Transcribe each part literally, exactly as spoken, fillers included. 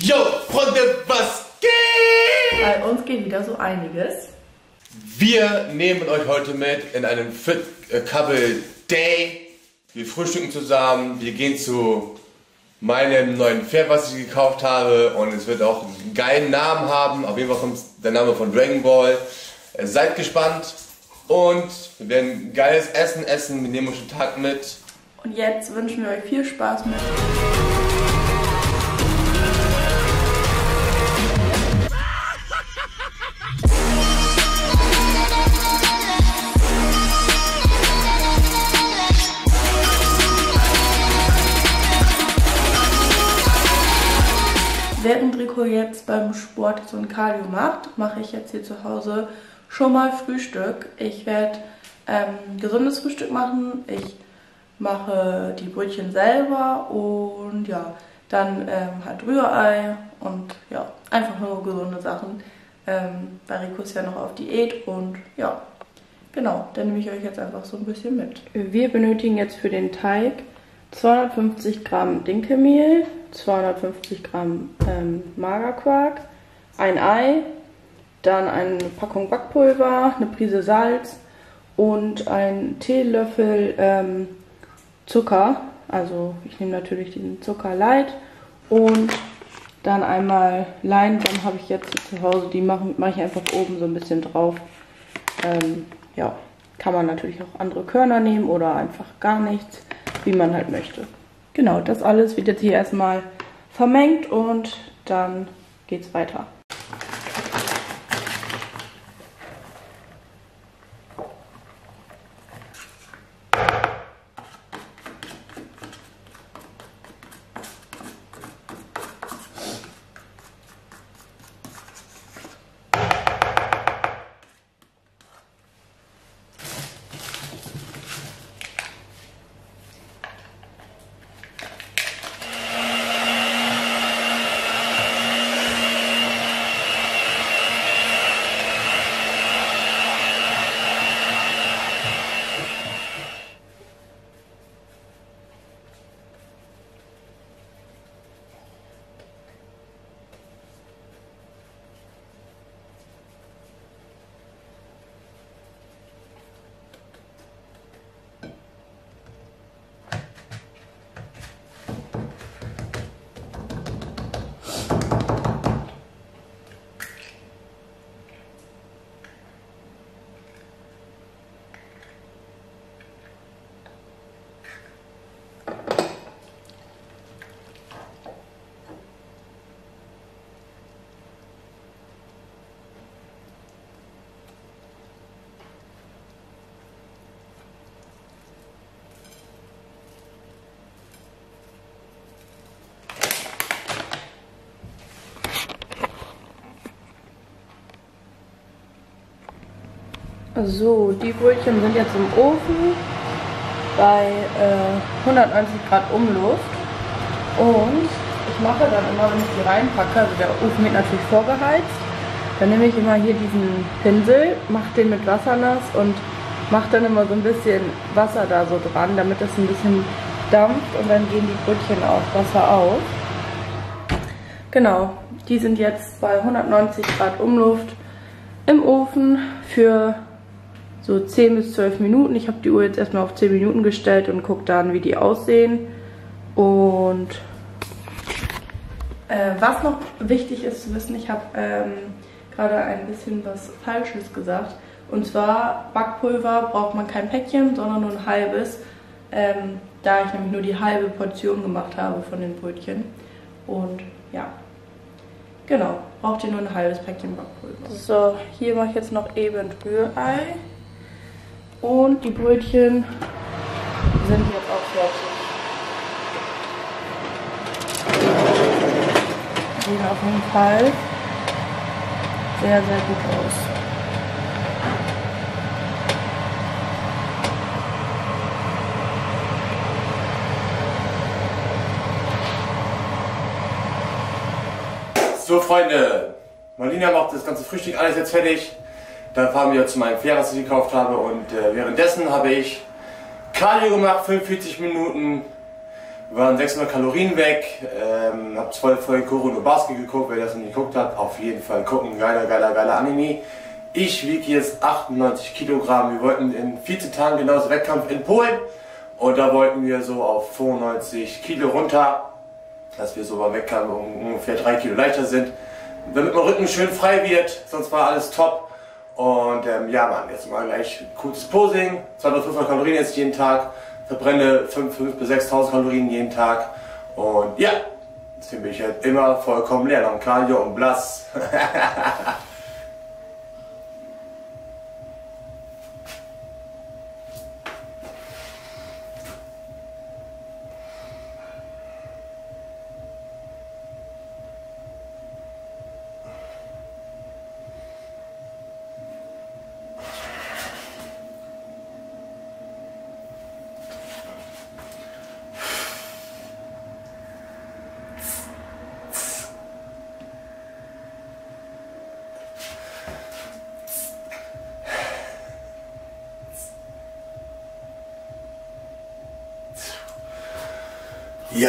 Yo, Freunde, was geht? Bei uns geht wieder so einiges. Wir nehmen euch heute mit in einen Fit Couple Day. Wir frühstücken zusammen, wir gehen zu meinem neuen Pferd, was ich gekauft habe. Und es wird auch einen geilen Namen haben. Auf jeden Fall kommt der Name von Dragon Ball. Seid gespannt. Und wir werden geiles Essen essen. Wir nehmen euch den Tag mit. Und jetzt wünschen wir euch viel Spaß mit. Während Rico jetzt beim Sport so ein Cardio macht, mache ich jetzt hier zu Hause schon mal Frühstück. Ich werde ähm, gesundes Frühstück machen. Ich mache die Brötchen selber und ja, dann ähm, halt Rührei und ja, einfach nur gesunde Sachen. Ähm, weil Rico ist ja noch auf Diät und ja, genau, dann nehme ich euch jetzt einfach so ein bisschen mit. Wir benötigen jetzt für den Teig zweihundertfünfzig Gramm Dinkelmehl, zweihundertfünfzig Gramm ähm, Magerquark, ein Ei, dann eine Packung Backpulver, eine Prise Salz und ein Teelöffel ähm, Zucker. Also ich nehme natürlich den Zucker light und dann einmal Leinsamen habe ich jetzt zu Hause. Die mache mach ich einfach oben so ein bisschen drauf. Ähm, ja, kann man natürlich auch andere Körner nehmen oder einfach gar nichts, wie man halt möchte. Genau, das alles wird jetzt hier erstmal vermengt und dann geht's weiter. So, die Brötchen sind jetzt im Ofen bei äh, hundertneunzig Grad Umluft und ich mache dann immer, wenn ich die reinpacke, also der Ofen wird natürlich vorgeheizt, dann nehme ich immer hier diesen Pinsel, mache den mit Wasser nass und mache dann immer so ein bisschen Wasser da so dran, damit das ein bisschen dampft und dann gehen die Brötchen auf Wasser auf. Genau, die sind jetzt bei hundertneunzig Grad Umluft im Ofen für so zehn bis zwölf Minuten. Ich habe die Uhr jetzt erstmal auf zehn Minuten gestellt und gucke dann, wie die aussehen. Und äh, was noch wichtig ist zu wissen, ich habe ähm, gerade ein bisschen was Falsches gesagt. Und zwar, Backpulver braucht man kein Päckchen, sondern nur ein halbes. Ähm, da ich nämlich nur die halbe Portion gemacht habe von den Brötchen. Und ja, genau, braucht ihr nur ein halbes Päckchen Backpulver. So, hier mache ich jetzt noch eben Rührei. Und die Brötchen sind jetzt auch fertig. Sehen auf jeden Fall sehr, sehr gut aus. So, Freunde, Marlina macht das ganze Frühstück alles jetzt fertig. Dann fahren wir zu meinem Pferd, was ich gekauft habe, und äh, währenddessen habe ich Cardio gemacht, fünfundvierzig Minuten. Wir waren sechshundert Kalorien weg, ähm, hab zwei Folgen Corona Basket geguckt, wer das noch nicht geguckt hat, auf jeden Fall gucken, geiler, geiler, geiler Anime. Ich wiege jetzt achtundneunzig Kilogramm, wir wollten in vierzehn Tagen genau das Wettkampf in Polen und da wollten wir so auf fünfundneunzig Kilo runter, dass wir so beim Wettkampf ungefähr drei Kilo leichter sind, damit mein Rücken schön frei wird, sonst war alles top. Und ähm, ja Mann, jetzt mal gleich cooles Posing, zweitausendfünfhundert Kalorien jetzt jeden Tag, verbrenne fünftausend bis sechstausend Kalorien jeden Tag und ja, deswegen bin ich halt immer vollkommen leer, dann Cardio und blass. Yeah.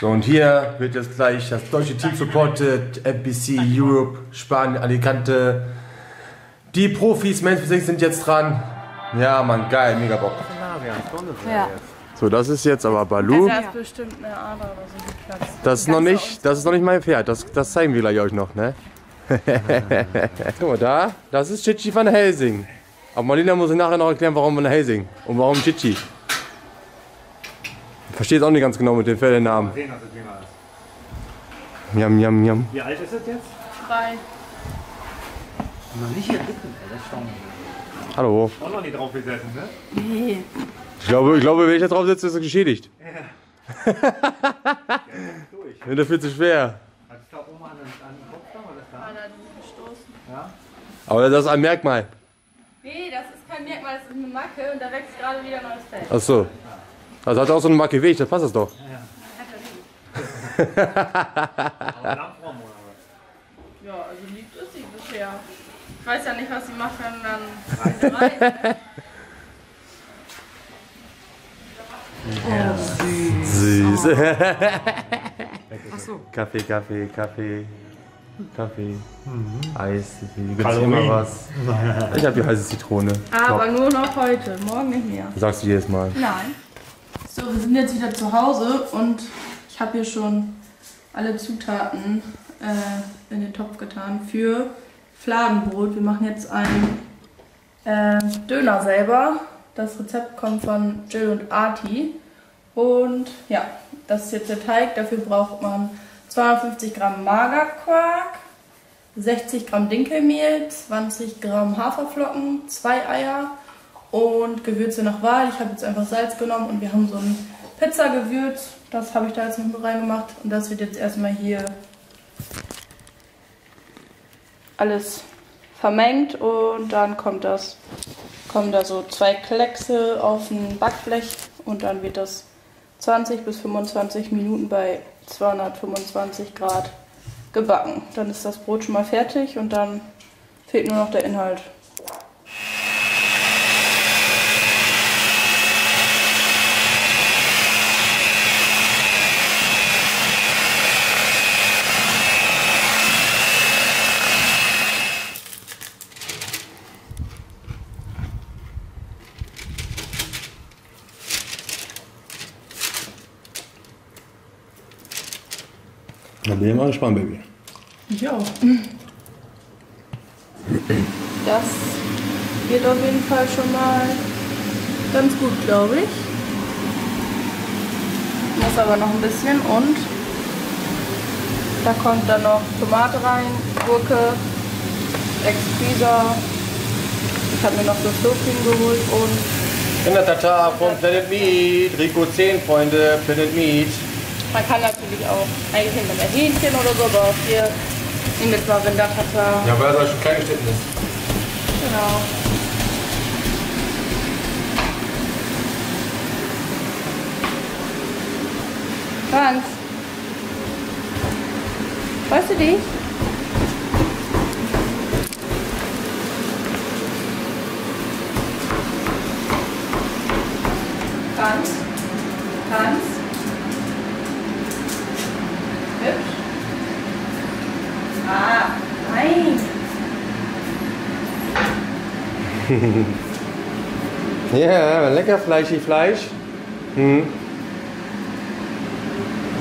So, und hier wird jetzt gleich das deutsche Team supported, F B C, Europe, Spanien, Alicante. Die Profis, Men's Physik sind jetzt dran. Ja, Mann, geil, mega Bock. Ja. So, das ist jetzt aber Balu. Das ist bestimmt eine Ader oder so ein Platz. Das ist noch nicht, das ist noch nicht mein Pferd, das, das zeigen wir gleich euch noch, ne? Guck mal da, das ist Chichi van Helsing. Aber Marlina muss ich nachher noch erklären, warum Van Helsing und warum Chichi. Ich verstehe es auch nicht ganz genau mit den Pferdennamen. Jam, jam, jam. Wie alt ist das jetzt? Drei. Noch nicht hier sitzen, ey, das stimmt. Hallo. Auch noch nicht drauf gesessen, ne? Nee. Ich glaube, ich glaube, wenn ich da drauf sitze, ist es geschädigt. Ja. Ja, das fühlt sich schwer. Hat es da oben an den Kopf gegangen oder das da? An den gestoßen. Ja. Aber das ist ein Merkmal. Nee, das ist kein Merkmal, das ist eine Macke und da wächst gerade wieder neues Fell. Ach so. Also hat er auch so einen Macke Weg, das passt das doch. Ja, ja. Ja, also liebt ist sie bisher. Ich weiß ja nicht, was sie macht, wenn dann rein. Ja, süß. Süß. Ach so. Kaffee, Kaffee, Kaffee. Kaffee, mhm. Eis, gibt's immer was. Ich habe die heiße Zitrone. Aber Top. Nur noch heute, morgen nicht mehr. Sagst du jedes Mal? Nein. So, wir sind jetzt wieder zu Hause und ich habe hier schon alle Zutaten äh, in den Topf getan für Fladenbrot. Wir machen jetzt einen äh, Döner selber. Das Rezept kommt von Jill und Arti. Und ja, das ist jetzt der Teig. Dafür braucht man zweihundertfünfzig Gramm Magerquark, sechzig Gramm Dinkelmehl, zwanzig Gramm Haferflocken, zwei Eier und Gewürze nach Wahl. Ich habe jetzt einfach Salz genommen und wir haben so ein Pizzagewürz. Das habe ich da jetzt noch mit reingemacht und das wird jetzt erstmal hier alles vermengt und dann kommt das, kommen da so zwei Kleckse auf ein Backblech und dann wird das zwanzig bis fünfundzwanzig Minuten bei zweihundertfünfundzwanzig Grad gebacken. Dann ist das Brot schon mal fertig und dann fehlt nur noch der Inhalt. Da bin ich mal gespannt, Baby. Ich auch. Das geht auf jeden Fall schon mal ganz gut, glaube ich. Muss aber noch ein bisschen und da kommt dann noch Tomate rein, Gurke, Exquisa. Ich habe mir noch so Flöckchen geholt und... In der Tata von Planet Meat, Rico zehn Freunde, Planet Meat. Man kann natürlich auch eigentlich mit einem Hähnchen oder so, aber hier ihn mit verwendet hatte. Ja, weil er schon klein geschnitten ist. Genau. Franz, freust du dich? Franz, Franz, hübsch. Ah, nein. Ja, yeah, lecker fleischig Fleisch. Hm.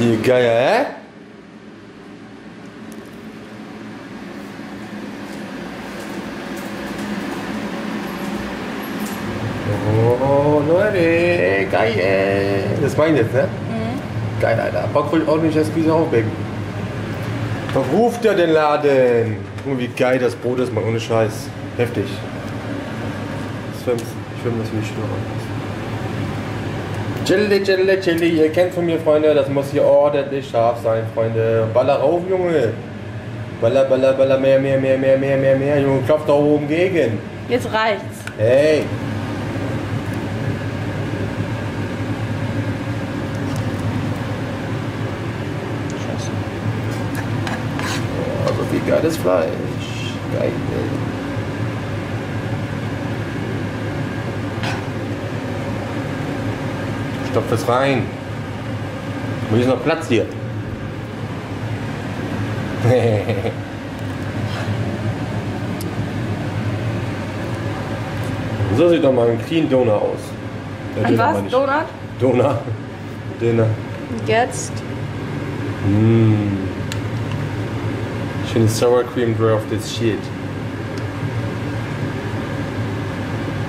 Ihr Geier, hä? Oh, Leute, geil. Das meine ich jetzt, ne? Mhm. Geil, Alter. Bock wohl ordentlich das Exquisa aufbäcken. Verruft ja den Laden. Guck mal, wie geil das Brot ist, mal ohne Scheiß. Heftig. Ich filme das nicht schnurren. Chili, Chili, Chili, ihr kennt von mir, Freunde, das muss hier ordentlich scharf sein, Freunde. Baller rauf, Junge. Baller, baller, baller, mehr, mehr, mehr, mehr, mehr, mehr, mehr, Junge, klopft da oben gegen. Jetzt reicht's. Hey. Scheiße. Oh, so viel geiles Fleisch. Geil, ey. Stopf das rein. Und hier ist noch Platz hier. So sieht doch mal ein clean Donut aus. Ein was? Donut? Donut. Döner. Jetzt. Mmh. Schöne Sour Cream drauf, das shit.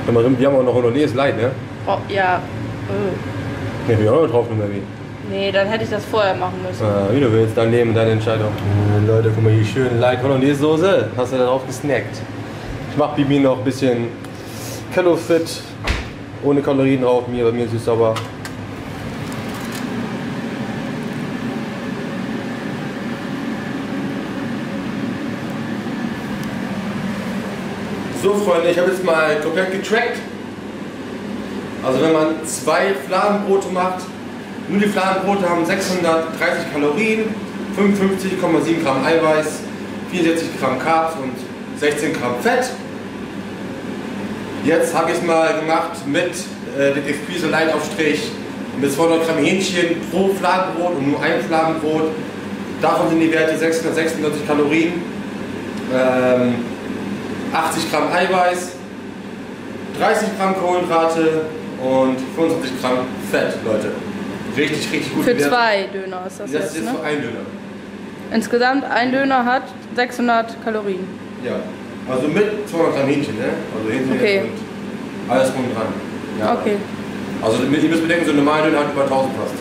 Wir haben auch noch Hollandaise Light, ne? Oh, ja. Mm. Ich bin auch noch drauf, nur wie. Nee, dann hätte ich das vorher machen müssen. Ah, wie du willst, dein Leben, deine Entscheidung. Äh, Leute, guck mal, hier schön Light Hollandaise Soße. Hast du da drauf gesnackt? Ich mach Bibi noch ein bisschen Calofit. Ohne Kalorien drauf, mir, bei mir ist es sauber. So, Freunde, ich habe jetzt mal komplett getrackt. Also wenn man zwei Fladenbrote macht, nur die Fladenbrote haben sechshundertdreißig Kalorien, fünfundfünfzig Komma sieben Gramm Eiweiß, vierundsechzig Gramm Carbs und sechzehn Gramm Fett. Jetzt habe ich es mal gemacht mit äh, dem Exquisa Light Aufstrich mit zweihundert Gramm Hähnchen pro Fladenbrot und nur ein Fladenbrot. Davon sind die Werte sechshundertsechsundneunzig Kalorien, ähm, achtzig Gramm Eiweiß, dreißig Gramm Kohlenhydrate und fünfundzwanzig Gramm Fett, Leute. Richtig, richtig gut. Für zwei Döner ist das, das jetzt, ist ne? Für einen Döner. Insgesamt ein Döner hat sechshundert Kalorien. Ja, also mit zweihundert Gramm Hähnchen, ne? Also Hähnchen okay. Und alles rum dran. Ja. Okay. Also ihr müsst bedenken, so ein normaler Döner hat über tausend fast.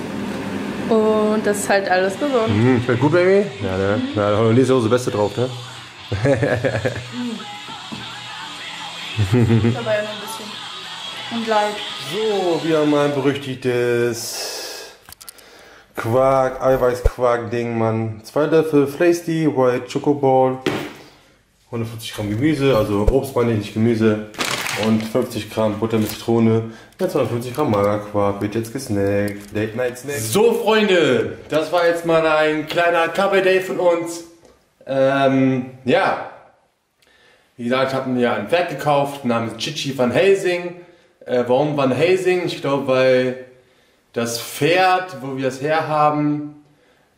Und das ist halt alles gesund. Mhm, schmeckt gut, Baby? Ja, ne? Na, da haben wir die Soße Beste drauf, ne? Dabei noch ein bisschen. Und Leid. So, wir haben mein berüchtigtes Quark, Eiweiß-Quark-Ding, Mann. Zwei Löffel Flasty, White Choco Ball, hundertvierzig Gramm Gemüse, also Obst meine ich, nicht Gemüse. Und fünfzig Gramm Butter mit Zitrone. Ja, zweihundertfünfzig Gramm Magerquark wird jetzt gesnackt. Late Night Snack. So, Freunde, das war jetzt mal ein kleiner Cover-Day von uns. Ähm, ja. Wie gesagt, hatten wir ein Pferd gekauft namens Chichi van Helsing. Äh, warum Van Helsing? Ich glaube, weil das Pferd, wo wir es herhaben,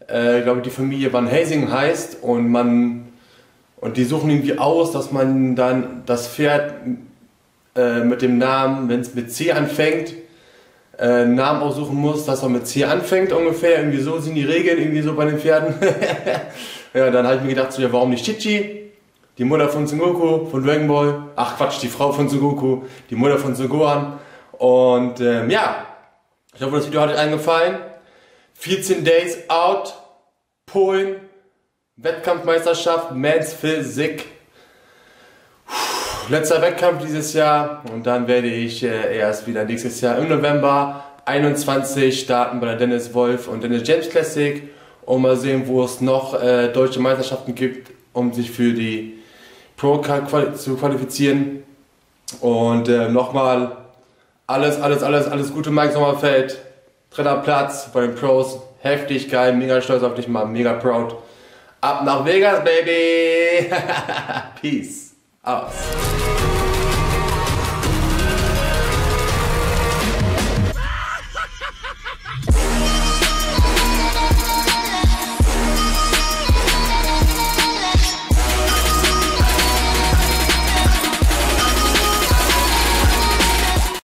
äh, glaube ich, die Familie Van Helsing heißt und man und die suchen irgendwie aus, dass man dann das Pferd äh, mit dem Namen, wenn es mit C anfängt, äh, einen Namen aussuchen muss, dass er mit C anfängt ungefähr. Irgendwie so sind die Regeln irgendwie so bei den Pferden. Ja, dann habe ich mir gedacht, so, ja, warum nicht Chichi? Die Mutter von Son Goku, von Dragon Ball, ach Quatsch, die Frau von Son Goku, die Mutter von Son Gohan. Und ähm, ja, ich hoffe, das Video hat euch allen gefallen. vierzehn Days out, Polen, Wettkampfmeisterschaft, Men's Physik. Puh, letzter Wettkampf dieses Jahr und dann werde ich äh, erst wieder nächstes Jahr im November einundzwanzig starten bei der Dennis Wolf und Dennis James Classic und mal sehen, wo es noch äh, deutsche Meisterschaften gibt. um sich für die Pro zu qualifizieren. Und äh, nochmal alles, alles, alles, alles Gute, Mike Sommerfeld. Dritter Platz bei den Pros. Heftig geil, mega stolz auf dich, Mann, mega proud. Ab nach Vegas, Baby! Peace. Aus.